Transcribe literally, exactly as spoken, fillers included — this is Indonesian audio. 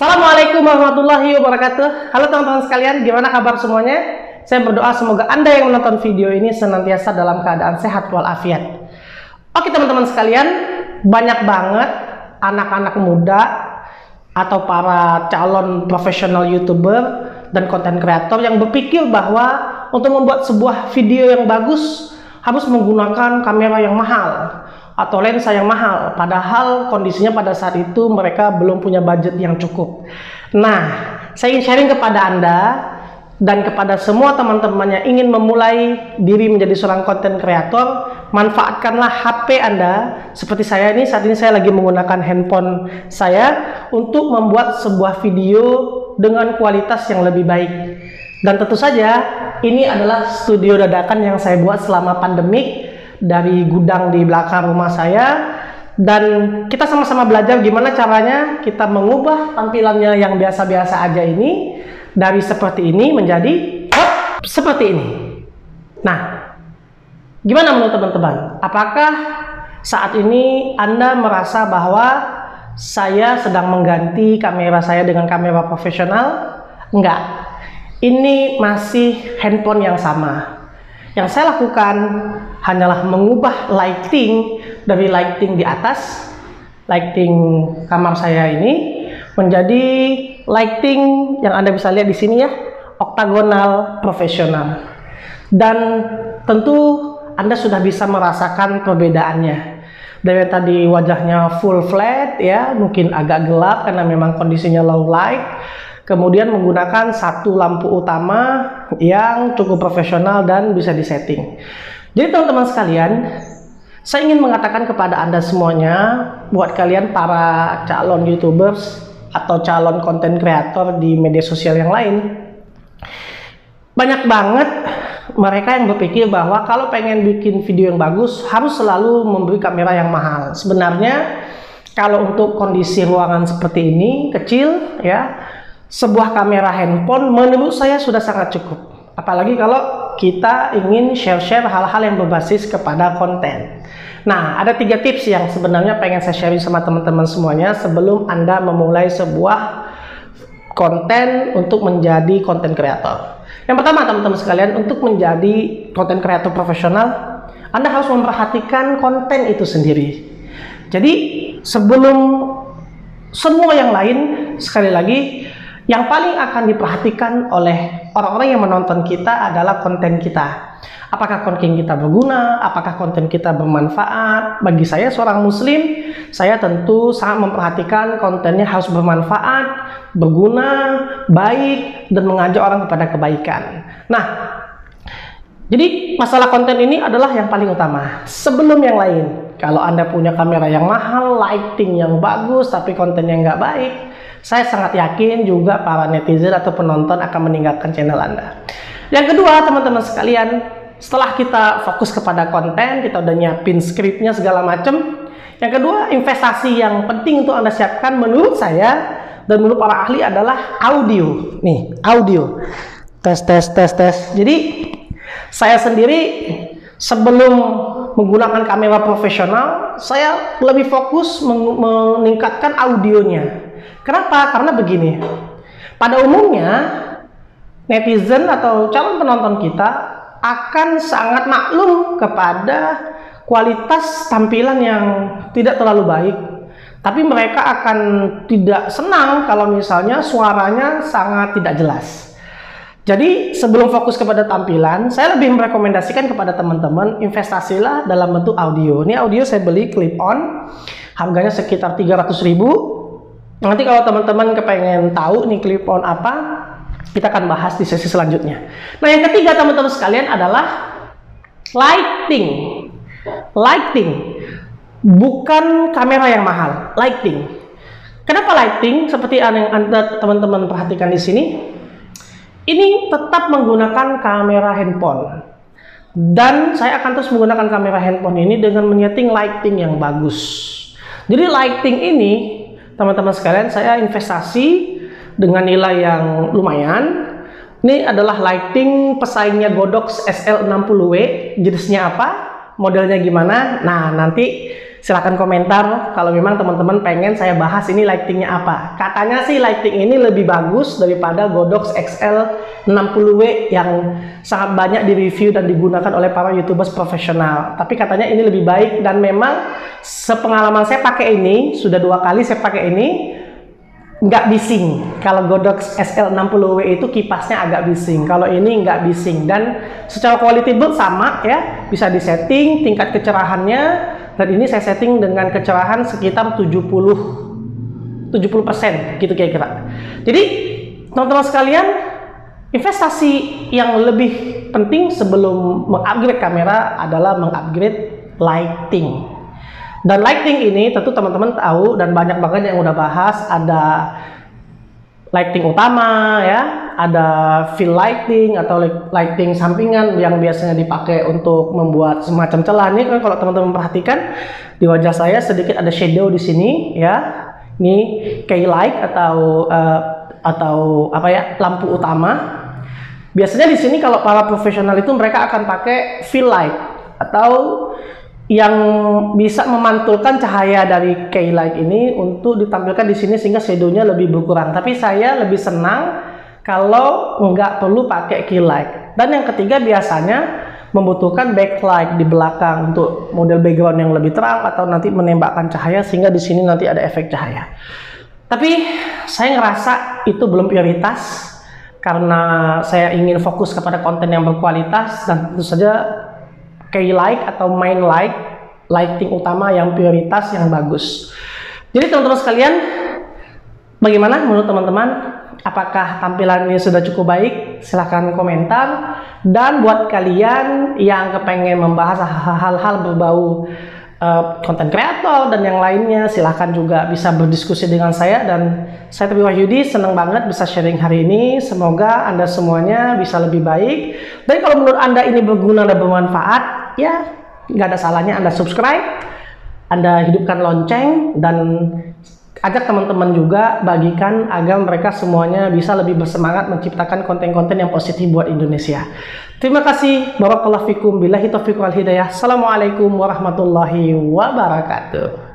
Assalamualaikum warahmatullahi wabarakatuh. Halo teman-teman sekalian, gimana kabar semuanya? Saya berdoa semoga Anda yang menonton video ini senantiasa dalam keadaan sehat walafiat. Oke teman-teman sekalian, banyak banget anak-anak muda atau para calon profesional YouTuber dan konten kreator yang berpikir bahwa untuk membuat sebuah video yang bagus harus menggunakan kamera yang mahal atau lensa yang mahal, padahal kondisinya pada saat itu mereka belum punya budget yang cukup. Nah, saya ingin sharing kepada Anda dan kepada semua teman-teman yang ingin memulai diri menjadi seorang konten kreator, manfaatkanlah H P Anda. Seperti saya ini, saat ini saya lagi menggunakan handphone saya untuk membuat sebuah video dengan kualitas yang lebih baik. Dan tentu saja, ini adalah studio dadakan yang saya buat selama pandemik, dari gudang di belakang rumah saya, dan kita sama-sama belajar gimana caranya kita mengubah tampilannya yang biasa-biasa aja ini dari seperti ini menjadi hop, seperti ini. Nah, gimana menurut teman-teman? Apakah saat ini Anda merasa bahwa saya sedang mengganti kamera saya dengan kamera profesional? Enggak, ini masih handphone yang sama. Yang saya lakukan hanyalah mengubah lighting dari lighting di atas, lighting kamar saya ini, menjadi lighting yang Anda bisa lihat di sini ya, oktagonal profesional. Dan tentu Anda sudah bisa merasakan perbedaannya. Dari tadi wajahnya full flat ya, mungkin agak gelap karena memang kondisinya low light. Kemudian menggunakan satu lampu utama yang cukup profesional dan bisa disetting. Jadi teman-teman sekalian, saya ingin mengatakan kepada Anda semuanya, buat kalian para calon YouTubers atau calon konten kreator di media sosial yang lain, banyak banget mereka yang berpikir bahwa kalau pengen bikin video yang bagus harus selalu membeli kamera yang mahal. Sebenarnya kalau untuk kondisi ruangan seperti ini kecil ya, sebuah kamera handphone menurut saya sudah sangat cukup. Apalagi kalau kita ingin share-share hal-hal yang berbasis kepada konten. Nah, ada tiga tips yang sebenarnya pengen saya sharing sama teman-teman semuanya sebelum Anda memulai sebuah konten untuk menjadi konten kreator. Yang pertama teman-teman sekalian, untuk menjadi konten kreator profesional, Anda harus memperhatikan konten itu sendiri. Jadi sebelum semua yang lain, sekali lagi, yang paling akan diperhatikan oleh orang-orang yang menonton kita adalah konten kita. Apakah konten kita berguna? Apakah konten kita bermanfaat? Bagi saya seorang muslim, saya tentu sangat memperhatikan kontennya harus bermanfaat, berguna, baik, dan mengajak orang kepada kebaikan. Nah, jadi masalah konten ini adalah yang paling utama, sebelum yang lain. Kalau Anda punya kamera yang mahal, lighting yang bagus, tapi kontennya nggak baik, saya sangat yakin juga para netizen atau penonton akan meninggalkan channel Anda. Yang kedua teman-teman sekalian, setelah kita fokus kepada konten, kita udah nyiapin skripnya segala macam. Yang kedua, investasi yang penting untuk Anda siapkan menurut saya dan menurut para ahli adalah audio. Nih, audio. Tes, tes, tes, tes. Jadi saya sendiri sebelum menggunakan kamera profesional, saya lebih fokus meningkatkan audionya. Kenapa? Karena begini, pada umumnya netizen atau calon penonton kita akan sangat maklum kepada kualitas tampilan yang tidak terlalu baik, tapi mereka akan tidak senang kalau misalnya suaranya sangat tidak jelas. Jadi sebelum fokus kepada tampilan, saya lebih merekomendasikan kepada teman-teman, investasilah dalam bentuk audio. Ini audio saya beli clip on, harganya sekitar tiga ratus ribu. Nanti kalau teman-teman kepengen tahu nih clip on apa, kita akan bahas di sesi selanjutnya. Nah, yang ketiga teman-teman sekalian adalah lighting. Lighting. Bukan kamera yang mahal, lighting. Kenapa lighting? Seperti yang Anda teman-teman perhatikan di sini, ini tetap menggunakan kamera handphone. Dan saya akan terus menggunakan kamera handphone ini dengan menyeting lighting yang bagus. Jadi lighting ini teman-teman sekalian, saya investasi dengan nilai yang lumayan. Ini adalah lighting pesaingnya Godox S L enam puluh W. Jenisnya apa? Modelnya gimana? Nah, nanti Silahkan komentar kalau memang teman-teman pengen saya bahas ini lightingnya apa. Katanya sih lighting ini lebih bagus daripada Godox X L enam puluh W yang sangat banyak direview dan digunakan oleh para YouTubers profesional. Tapi katanya ini lebih baik, dan memang sepengalaman saya pakai ini, sudah dua kali saya pakai ini, nggak bising. Kalau Godox S L enam puluh W itu kipasnya agak bising, kalau ini nggak bising. Dan secara quality build sama ya, bisa disetting tingkat kecerahannya, dan ini saya setting dengan kecerahan sekitar tujuh puluh persen gitu kira-kira. Jadi teman-teman sekalian, investasi yang lebih penting sebelum mengupgrade kamera adalah mengupgrade lighting. Dan lighting ini tentu teman-teman tahu, dan banyak banget yang udah bahas, ada lighting utama ya, ada fill lighting atau lighting sampingan yang biasanya dipakai untuk membuat semacam celah. Ini kan kalau teman-teman perhatikan di wajah saya sedikit ada shadow di sini ya. Ini key light atau uh, atau apa ya, lampu utama. Biasanya di sini kalau para profesional itu mereka akan pakai fill light atau yang bisa memantulkan cahaya dari key light ini untuk ditampilkan di sini sehingga shadow-nya lebih berkurang. Tapi saya lebih senang kalau nggak perlu pakai key light. Dan yang ketiga, biasanya membutuhkan backlight di belakang untuk model background yang lebih terang atau nanti menembakkan cahaya sehingga di sini nanti ada efek cahaya. Tapi saya ngerasa itu belum prioritas karena saya ingin fokus kepada konten yang berkualitas, dan tentu saja key light atau main light, lighting utama yang prioritas, yang bagus. Jadi teman-teman sekalian, bagaimana menurut teman-teman? Apakah tampilan ini sudah cukup baik? Silahkan komentar. Dan buat kalian yang kepengen membahas hal-hal berbau konten uh, kreator dan yang lainnya, silahkan juga bisa berdiskusi dengan saya. Dan saya Tri Wahyudi, senang banget bisa sharing hari ini. Semoga Anda semuanya bisa lebih baik. Dan kalau menurut Anda ini berguna dan bermanfaat, ya nggak ada salahnya Anda subscribe, Anda hidupkan lonceng, dan ajak teman-teman juga bagikan agar mereka semuanya bisa lebih bersemangat menciptakan konten-konten yang positif buat Indonesia. Terima kasih. Barakallahu fikum, billahi taufiq wal hidayah. Assalamualaikum warahmatullahi wabarakatuh.